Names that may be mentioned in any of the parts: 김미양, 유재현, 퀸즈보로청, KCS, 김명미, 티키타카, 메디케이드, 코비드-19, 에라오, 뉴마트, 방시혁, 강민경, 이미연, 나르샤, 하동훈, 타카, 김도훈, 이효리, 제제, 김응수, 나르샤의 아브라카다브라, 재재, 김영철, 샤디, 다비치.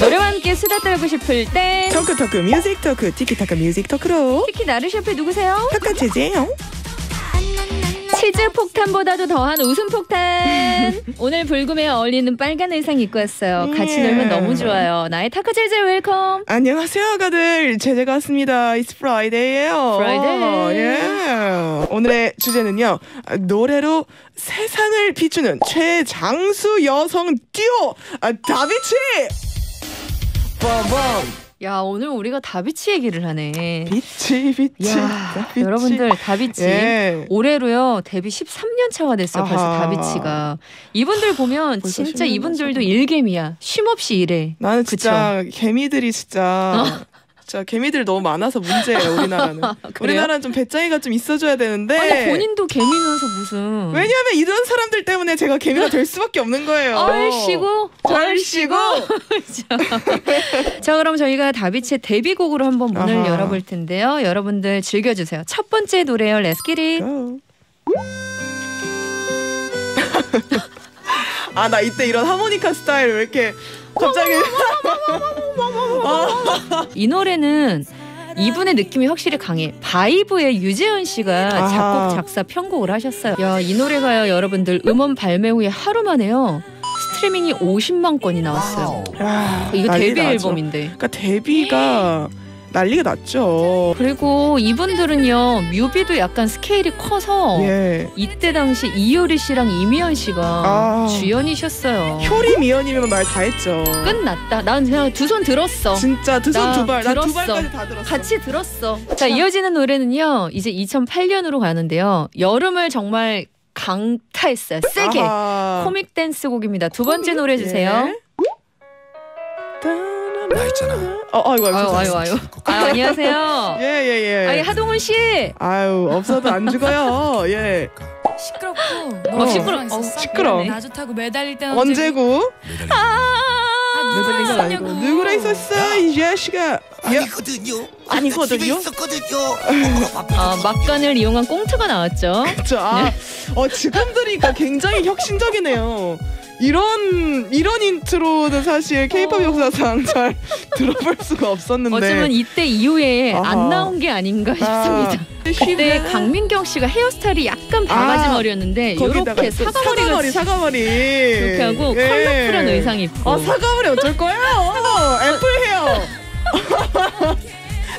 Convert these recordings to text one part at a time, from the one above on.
노래와 함께 수다 떨고 싶을 땐 토크 뮤직 토크 티키타카 뮤직 토크로. 특히 나르샤페 누구세요? 타카 체제예요. 치즈 폭탄보다도 더한 웃음 폭탄. 오늘 불금에 어울리는 빨간 의상 입고 왔어요. 같이 놀면 너무 좋아요. 나의 타카 제제 웰컴. 안녕하세요, 가들. 제제가 왔습니다. It's Friday예요. Friday. 예. 오늘의 주제는요. 노래로 세상을 비추는 최장수 여성 듀오 다비치. 빰빰. 야, 오늘 우리가 다비치 얘기를 하네. 비치. 야, 다비치. 여러분들 다비치 예. 올해로요 데뷔 13년 차가 됐어요. 벌써 다비치가. 이분들 보면 진짜 이분들도 일개미야. 쉼없이 일해. 나는 진짜 그쵸? 개미들이 진짜. 자, 개미들 너무 많아서 문제예요. 우리나라는 좀 배짱이가 좀 있어줘야 되는데. 아니, 본인도 개미면서 무슨. 왜냐하면 이런 사람들 때문에 제가 개미가 될 수밖에 없는 거예요. 얼씨구. 자, 그럼 저희가 다비치의 데뷔곡으로 한번 문을 열어볼 텐데요. 여러분들 즐겨주세요. 첫 번째 노래요. Let's get it. 아, 나 이때 이런 하모니카 스타일 왜 이렇게 갑자기. 이 노래는 이분의 느낌이 확실히 강해. 바이브의 유재현 씨가 작곡, 작사, 편곡을 하셨어요. 야, 이 노래가요, 여러분들 음원 발매 후에 하루 만에요. 스트리밍이 50만 건이 나왔어요. 이거 데뷔 앨범인데. 그러니까 데뷔가 난리가 났죠. 그리고 이분들은요 뮤비도 약간 스케일이 커서 예. 이때 당시 이효리 씨랑 이미연 씨가 주연이셨어요. 효리 미연이면 말 다 했죠. 끝났다. 난 그냥 두 손 들었어. 진짜 두 손 두 발. 나 두 발까지 다 들었어. 같이 들었어. 자, 이어지는 노래는요 이제 2008년으로 가는데요. 여름을 정말 강타했어요. 세게. 코믹 댄스 곡입니다. 두 번째 노래 주세요. 나 있잖아. 아유. 아, 안녕하세요. 예. 아니, 하동훈 씨. 아유, 없어도 안 죽어요. 예. 시끄럽고. 시끄러워. 나 좋다고 매달릴 때는 언제고? 매달린 건 아니고. 누구라 있었어? 이 자식아. 아니거든요. 아, 막간을 이용한 꽁트가 나왔죠. 그렇죠. 지금 들으니까 굉장히 혁신적이네요. 이런 인트로는 사실 K-POP 역사상 잘 들어볼 수가 없었는데 어쩌면 이때 이후에 안 나온 게 아닌가 싶습니다. 그때 강민경 씨가 헤어스타일이 약간 바가지 머리였는데 이렇게 사과머리 이렇게 하고 예. 컬러풀한 의상 입고. 사과머리 어쩔 거예요? 애플 헤어.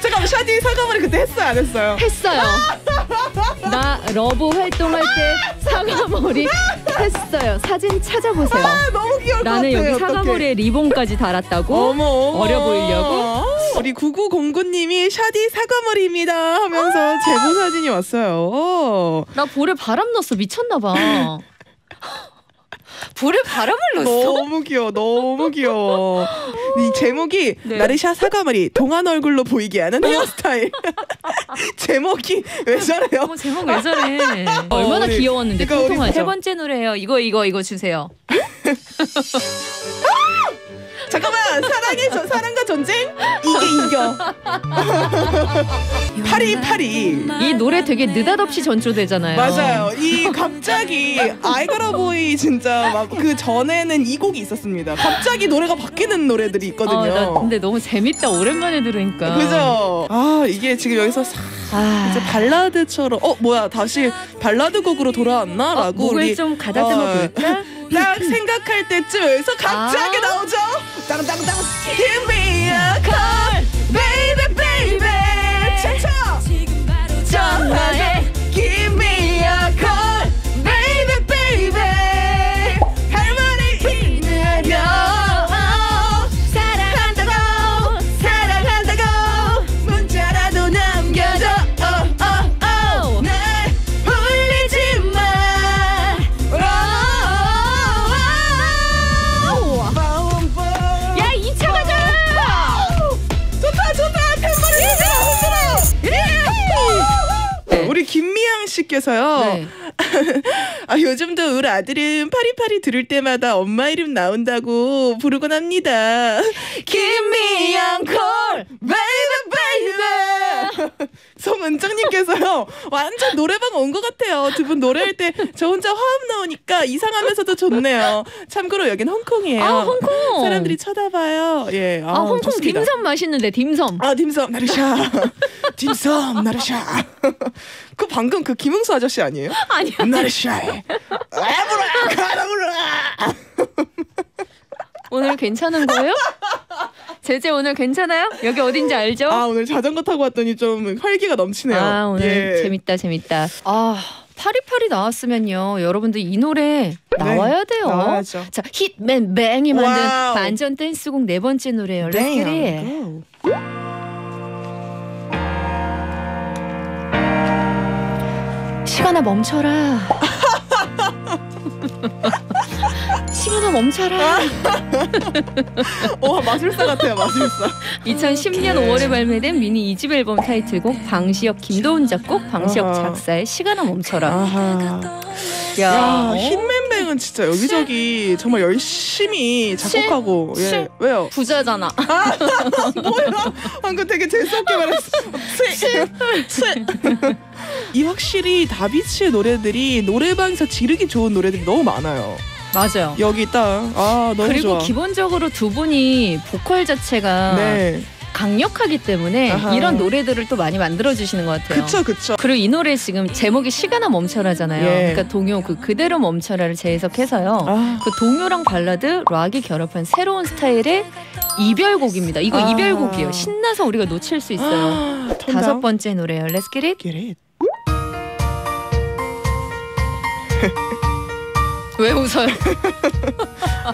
잠깐만, 샤디 사과머리 그때 했어요, 안 했어요? 했어요. 나 러브 활동할 때 사과머리 했어요. 사진 찾아보세요. 너무 귀여울 것 같아요. 나는 여기 사과머리에 리본까지 달았다고. 어머. 어려 보이려고. 우리 9909님이 샤디 사과머리입니다 하면서 제보 사진이 왔어요. 나 볼에 바람 넣었어. 미쳤나봐. 볼에 바람을 넣었어? 너무 귀여워. 이 제목이 네. 나르샤 사과머리 동안 얼굴로 보이게 하는 헤어스타일. 제목이 왜 저래요? 제목 왜 저래? 얼마나 귀여웠는데. 그러니까 세 번째 노래예요. 이거 주세요. 잠깐만, 사랑과 전쟁? 이게 이겨. 파리. 이 노래 되게 느닷없이 전조되잖아요. 맞아요. 이 갑자기 아이가라보이 진짜 막 그 전에는 이 곡이 있었습니다. 갑자기 노래가 바뀌는 노래들이 있거든요. 근데 너무 재밌다. 오랜만에 들으니까. 그죠? 이게 지금 여기서 이제 발라드처럼 뭐야 다시 발라드 곡으로 돌아왔나라고. 목을 좀 가다듬어 볼까? 딱 생각할 때쯤에서 갑자기 나오죠. 땅땅땅 Give me a call Baby baby 차차 전화해 Give me a call Baby baby 할 말이 있느냐 사랑한다고 문자라도 남겨줘 날 울리지 마 김미양 씨께서요. 네. 요즘도 우리 아들은 파리파리 들을 때마다 엄마 이름 나온다고 부르곤 합니다. 김미양 콜 베이비 베이비. 성은정님께서요. 완전 노래방 온 것 같아요. 두 분 노래할 때 저 혼자 화음 나오니까 이상하면서도 좋네요. 참고로 여긴 홍콩이에요. 아, 홍콩. 사람들이 쳐다봐요. 예. 아, 홍콩 좋습니다. 딤섬 맛있는데 딤섬. 아, 딤섬 나르샤. 딤섬 나르샤. 그 방금 그 김응수 아저씨 아니에요? 아니요. 나르샤. 아브라 카라브라. 오늘 괜찮은 거예요? 제재 오늘 괜찮아요? 여기 어딘지 알죠? 아, 오늘 자전거 타고 왔더니 좀 활기가 넘치네요. 아, 오늘 예. 재밌다 재밌다. 아, 파리파리 나왔으면요. 여러분들 이 노래 나와야 돼요. 나와야죠. 자, 힛맨 뱅이 만든 와우. 반전 댄스곡 네 번째 노래예요. 렛츠기릿. 시간아 멈춰라. 시간아 멈춰라. 와, 마술사 같아요. 마술사. 2010년 5월에 발매된 미니 2집 앨범 타이틀곡 방시혁 김도훈 작곡 방시혁 작사의 시간아 멈춰라. 아하. 야, 힛맨뱅은 진짜 여기저기 정말 열심히 작곡하고. 예. 왜요? 부자잖아. 아, 뭐야? 방금 되게 재수없게 말했어. 이 확실히 다비치의 노래들이 노래방에서 지르기 좋은 노래들이 너무 많아요. 맞아요. 여기 있다. 아, 너무 그리고 좋아. 기본적으로 두 분이 보컬 자체가 네. 강력하기 때문에 아하. 이런 노래들을 또 많이 만들어주시는 것 같아요. 그쵸, 그쵸. 그리고 이 노래 지금 제목이 시간아 멈춰라잖아요. 예. 그러니까 동요 그대로 멈춰라를 재해석해서요. 아. 그 동요랑 발라드, 락이 결합한 새로운 스타일의 이별곡입니다. 이거 아. 이별곡이에요. 신나서 우리가 놓칠 수 있어요. 아, 다섯 번째 노래예요. Let's get it. Get it. 왜 웃어요?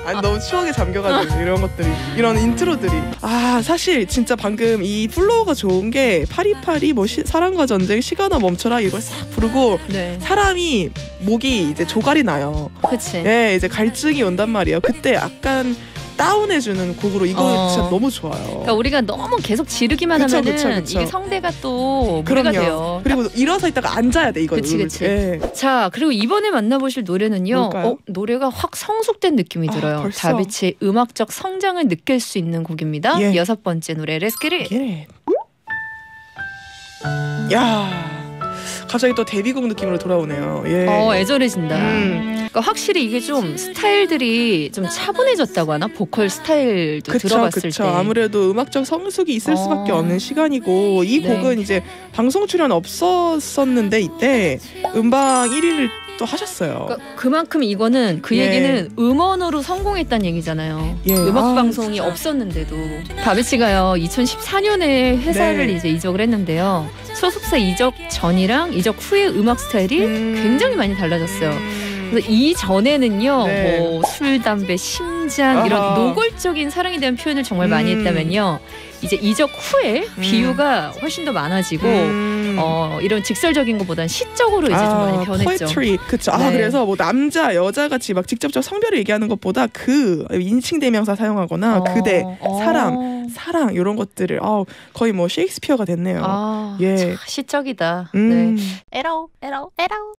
아니, 너무 추억에 잠겨가지고 이런 것들이, 이런 인트로들이. 아, 사실 진짜 방금 이 플로우가 좋은 게 파리파리 뭐 사랑과 전쟁 시간아 멈춰라 이걸 싹 부르고 네. 사람이 목이 이제 조갈이 나요. 그치. 예, 이제 갈증이 온단 말이에요. 그때 약간 다운해주는 곡으로 이거 진짜 너무 좋아요. 그러니까 우리가 너무 계속 지르기만 그쵸, 하면은 그쵸. 이게 성대가 또 무리가 돼요. 그리고 일어서 있다가 앉아야 돼. 이거는. 그치 그치. 예. 자, 그리고 이번에 만나보실 노래는요. 노래가 확 성숙된 느낌이 들어요. 다비치의 음악적 성장을 느낄 수 있는 곡입니다. 예. 여섯 번째 노래 Let's Get It. 야, 갑자기 또 데뷔곡 느낌으로 돌아오네요. 예. 애절해진다. 그러니까 확실히 이게 좀 스타일들이 좀 차분해졌다고 하나? 보컬 스타일도 그쵸, 들어봤을 그쵸. 때. 아무래도 음악적 성숙이 있을 수밖에 없는 시간이고 이 곡은 네. 이제 방송 출연 없었었는데 이때 음방 1위를 또 하셨어요. 그러니까 그만큼 이거는 그 예. 얘기는 음원으로 성공했다는 얘기잖아요. 예. 음악 방송이 없었는데도. 다비치가요 2014년에 회사를 네. 이제 이적을 했는데요. 소속사 이적 전이랑 이적 후의 음악 스타일이 굉장히 많이 달라졌어요. 그래서 이전에는요 네. 뭐 술, 담배, 심장 아하. 이런 노골적인 사랑에 대한 표현을 정말 많이 했다면요 이제 이적 후에 비유가 훨씬 더 많아지고 이런 직설적인 것보다는 시적으로 이제 좀 많이 변했죠. 포에트리. 그쵸. 네. 아, 그래서 뭐 남자, 여자 같이 막 직접적 성별을 얘기하는 것보다 그 인칭 대명사 사용하거나 그대, 사랑 이런 것들을 거의 뭐 셰익스피어가 됐네요. 아, 예. 참 시적이다. 네. 에라오, 에라오, 에라오.